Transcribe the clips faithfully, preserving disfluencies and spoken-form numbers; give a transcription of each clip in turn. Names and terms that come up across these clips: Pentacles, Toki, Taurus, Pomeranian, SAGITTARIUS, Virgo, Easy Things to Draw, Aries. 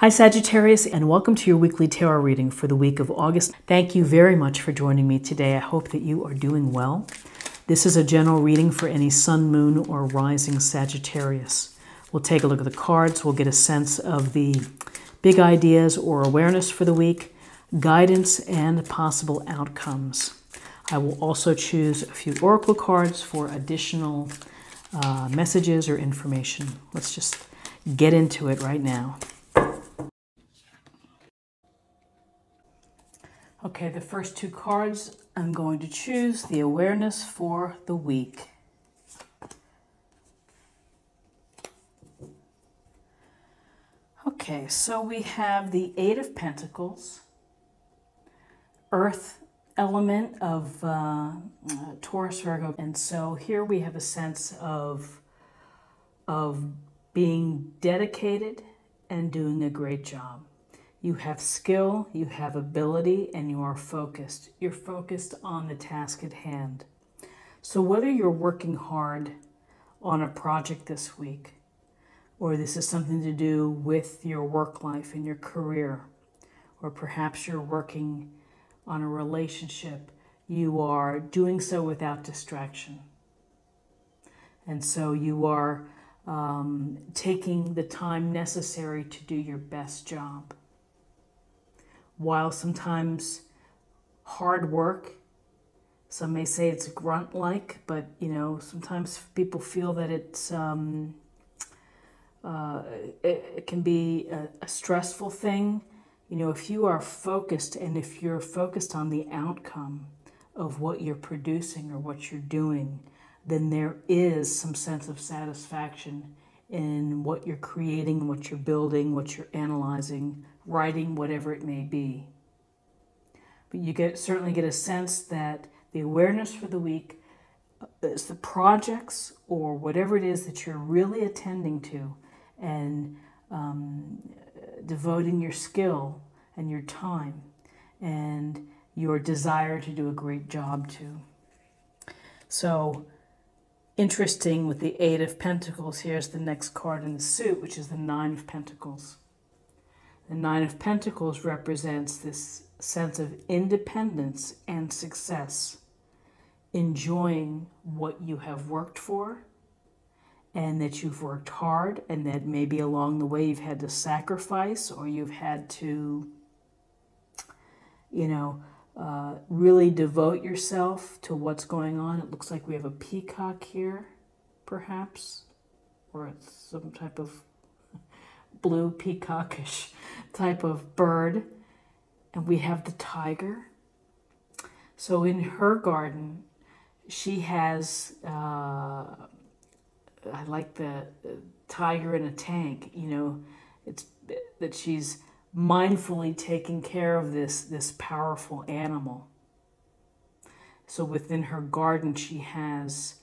Hi Sagittarius, and welcome to your weekly tarot reading for the week of August. Thank you very much for joining me today. I hope that you are doing well. This is a general reading for any sun, moon, or rising Sagittarius. We'll take a look at the cards. We'll get a sense of the big ideas or awareness for the week, guidance, and possible outcomes. I will also choose a few oracle cards for additional uh, messages or information. Let's just get into it right now. Okay, the first two cards, I'm going to choose the awareness for the week. Okay, so we have the Eight of Pentacles, Earth element of uh, uh, Taurus, Virgo. And so here we have a sense of, of being dedicated and doing a great job. You have skill, you have ability, and you are focused. You're focused on the task at hand. So whether you're working hard on a project this week, or this is something to do with your work life and your career, or perhaps you're working on a relationship, you are doing so without distraction. And so you are um, taking the time necessary to do your best job. While sometimes hard work, some may say it's grunt-like, but you know, sometimes people feel that it's um, uh, it, it can be a, a stressful thing. You know, if you are focused and if you're focused on the outcome of what you're producing or what you're doing, then there is some sense of satisfaction in what you're creating, what you're building, what you're analyzing, writing, whatever it may be. But you get certainly get a sense that the awareness for the week is the projects or whatever it is that you're really attending to and um, devoting your skill and your time and your desire to do a great job to. So interesting with the Eight of Pentacles, here's the next card in the suit, which is the Nine of Pentacles. The Nine of Pentacles represents this sense of independence and success, enjoying what you have worked for and that you've worked hard and that maybe along the way you've had to sacrifice or you've had to, you know, uh, really devote yourself to what's going on. It looks like we have a peacock here, perhaps, or some type of blue peacockish type of bird, and we have the tiger. So in her garden, she has uh, I like the tiger in a tank. You know, it's that she's mindfully taking care of this this powerful animal. So within her garden, she has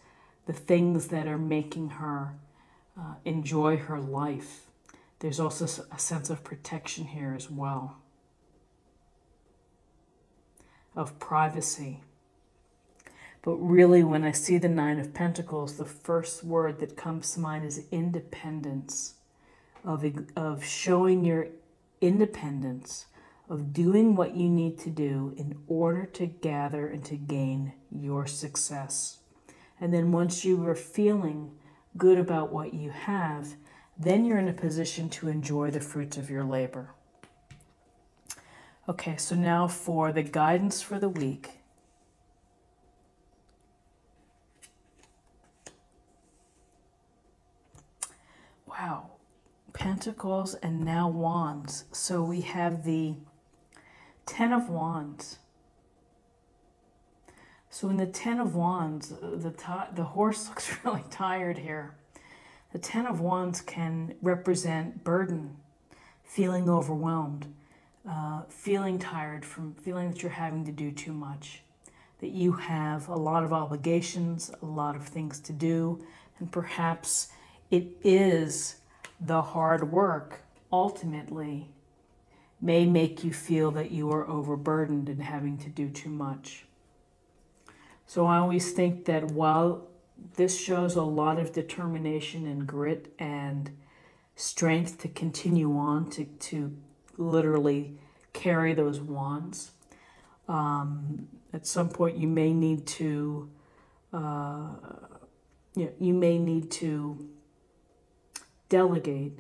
the things that are making her uh, enjoy her life. There's also a sense of protection here as well, of privacy. But really, when I see the Nine of Pentacles, the first word that comes to mind is independence, of, of showing your independence, of doing what you need to do in order to gather and to gain your success. And then once you are feeling good about what you have, then you're in a position to enjoy the fruits of your labor. Okay, so now for the guidance for the week. Wow, Pentacles and now Wands. So we have the Ten of Wands. So in the Ten of Wands, the, the horse looks really tired here. The Ten of Wands can represent burden, feeling overwhelmed, uh, feeling tired from feeling that you're having to do too much, that you have a lot of obligations, a lot of things to do, and perhaps it is the hard work ultimately may make you feel that you are overburdened and having to do too much. So I always think that while this shows a lot of determination and grit and strength to continue on, to, to literally carry those wands. Um, at some point, you may need to, uh, you know, you may need to delegate.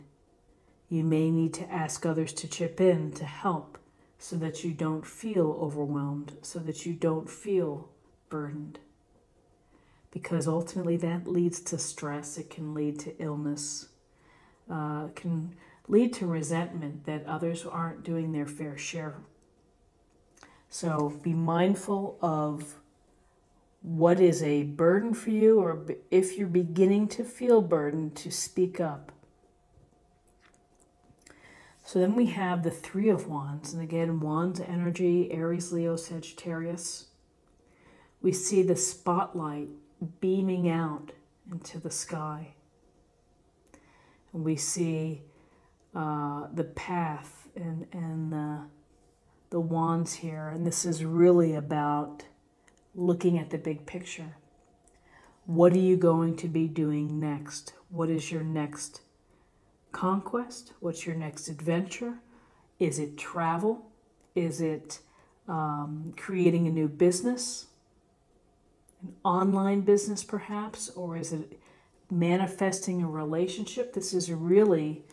You may need to ask others to chip in, to help, so that you don't feel overwhelmed, so that you don't feel burdened. Because ultimately that leads to stress, it can lead to illness, uh, can lead to resentment that others aren't doing their fair share. So be mindful of what is a burden for you, or if you're beginning to feel burdened, to speak up. So then we have the Three of Wands, and again, Wands energy, Aries, Leo, Sagittarius. We see the spotlight beaming out into the sky. And we see uh, the path and, and the, the wands here. And this is really about looking at the big picture. What are you going to be doing next? What is your next conquest? What's your next adventure? Is it travel? Is it um, creating a new business? An online business perhaps? Or is it manifesting a relationship? This is really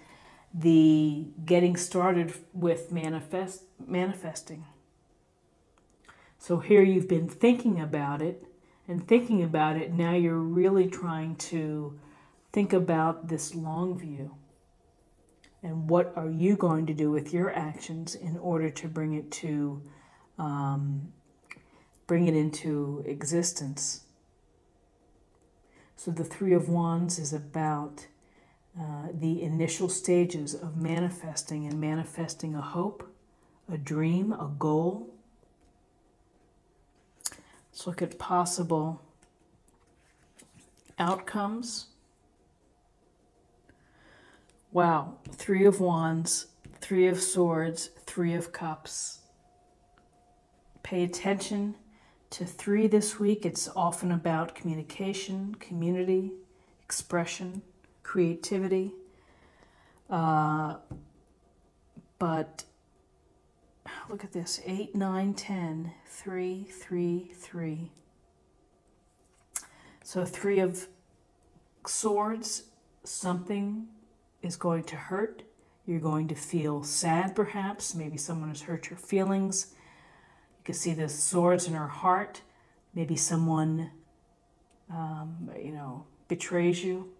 the getting started with manifest manifesting. So here you've been thinking about it and thinking about it. Now you're really trying to think about this long view. And what are you going to do with your actions in order to bring it to, um, bring it into existence? So the Three of Wands is about uh, the initial stages of manifesting and manifesting a hope, a dream, a goal. Let's look at possible outcomes. Wow, Three of Wands, Three of Swords, Three of Cups. Pay attention to three this week. It's often about communication, community, expression, creativity. Uh, but look at this, eight, nine, ten, three, three, three. So Three of Swords, something is going to hurt. You're going to feel sad perhaps. Maybe someone has hurt your feelings. You can see the swords in her heart. Maybe someone, um, you know, betrays you,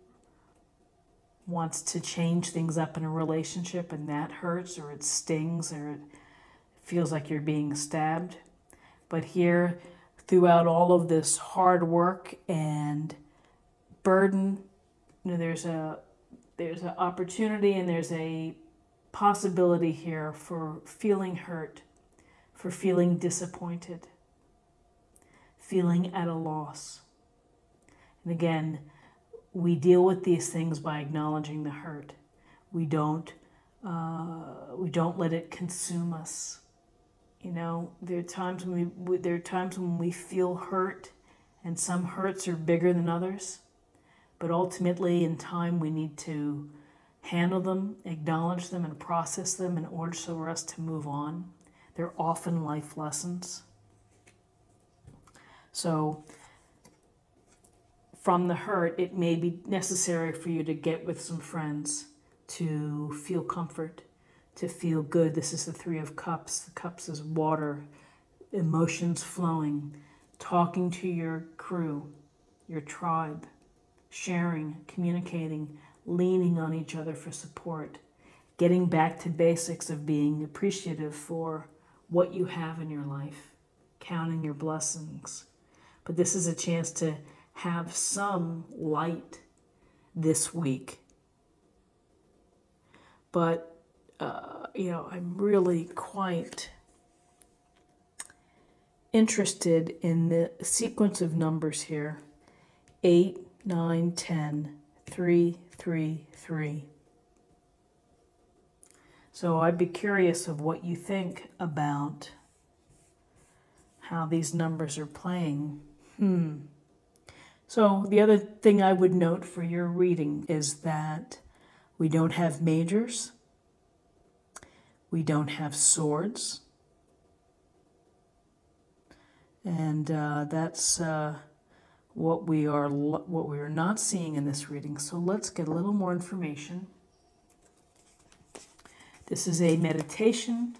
wants to change things up in a relationship, and that hurts, or it stings, or it feels like you're being stabbed. But here, throughout all of this hard work and burden, you know, there's a There's an opportunity and there's a possibility here for feeling hurt, for feeling disappointed, feeling at a loss. And again, we deal with these things by acknowledging the hurt. We don't, uh, we don't let it consume us. You know, there are times when we, there are times when we feel hurt, and some hurts are bigger than others. But ultimately, in time, we need to handle them, acknowledge them, and process them in order for us to move on. They're often life lessons. So from the hurt, it may be necessary for you to get with some friends, to feel comfort, to feel good. This is the Three of Cups. The cups is water, emotions flowing, talking to your crew, your tribe, sharing, communicating, leaning on each other for support, getting back to basics of being appreciative for what you have in your life, counting your blessings. But this is a chance to have some light this week. But, uh, you know, I'm really quite interested in the sequence of numbers here. Eight, nine, ten, three, three, three. So I'd be curious of what you think about how these numbers are playing. Hmm. So the other thing I would note for your reading is that We don't have majors. We don't have swords. And uh, that's uh, what we are what we are not seeing in this reading. So let's get a little more information. This is a meditation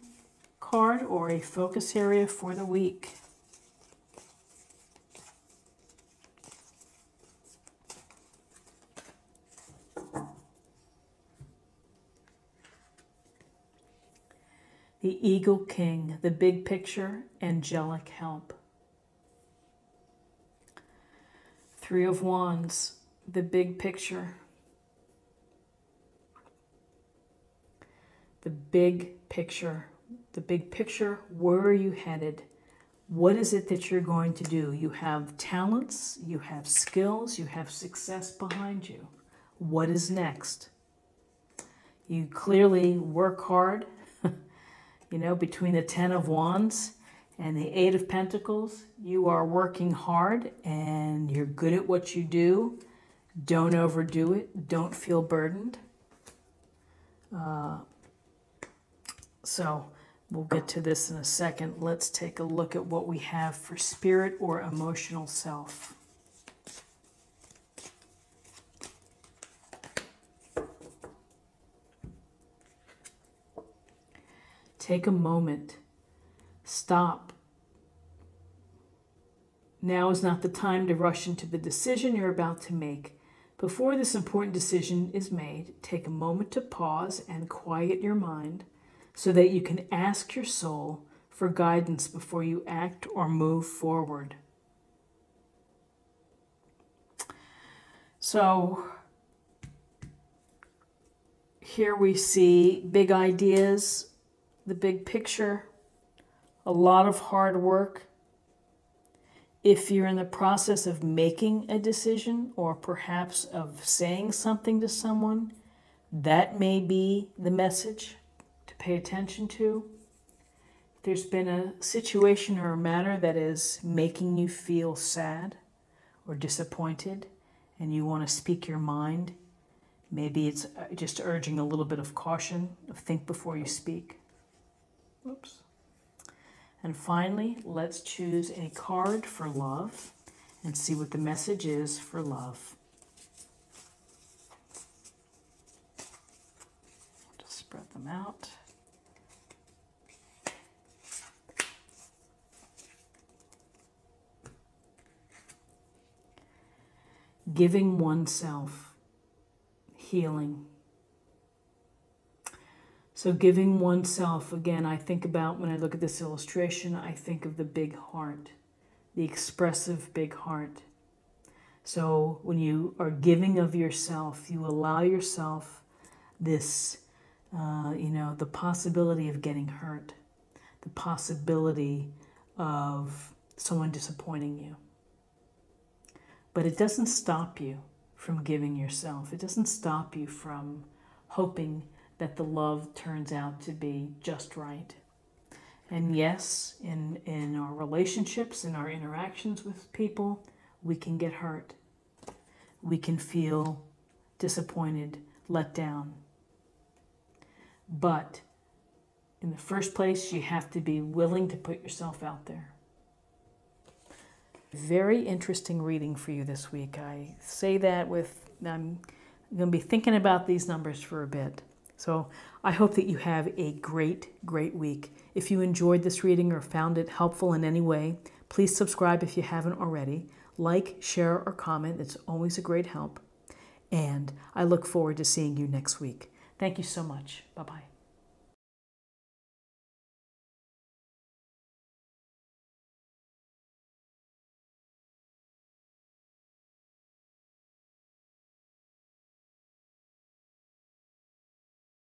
card or a focus area for the week. The Eagle King, the big picture, angelic help. Three of Wands, the big picture. The big picture, the big picture, where are you headed? What is it that you're going to do? You have talents, you have skills, you have success behind you. What is next? You clearly work hard. You know, between the Ten of Wands and the Eight of Pentacles, you are working hard and you're good at what you do. Don't overdo it. Don't feel burdened. Uh, so we'll get to this in a second. Let's take a look at what we have for spirit or emotional self. Take a moment. Stop. Now is not the time to rush into the decision you're about to make. Before this important decision is made, take a moment to pause and quiet your mind so that you can ask your soul for guidance before you act or move forward. So here we see big ideas, the big picture, a lot of hard work. If you're in the process of making a decision or perhaps of saying something to someone, that may be the message to pay attention to. If there's been a situation or a matter that is making you feel sad or disappointed and you want to speak your mind, maybe it's just urging a little bit of caution, of think before you speak. Oops. And finally, let's choose a card for love and see what the message is for love. Just spread them out. Giving oneself, healing. So giving oneself, again, I think about when I look at this illustration, I think of the big heart, the expressive big heart. So when you are giving of yourself, you allow yourself this, uh, you know, the possibility of getting hurt, the possibility of someone disappointing you. But it doesn't stop you from giving yourself. It doesn't stop you from hoping that the love turns out to be just right. And yes, in, in our relationships, in our interactions with people, we can get hurt. We can feel disappointed, let down. But in the first place, you have to be willing to put yourself out there. Very interesting reading for you this week. I say that with, I'm going to be thinking about these numbers for a bit. So I hope that you have a great, great week. If you enjoyed this reading or found it helpful in any way, please subscribe if you haven't already. Like, share, or comment. It's always a great help. And I look forward to seeing you next week. Thank you so much. Bye-bye.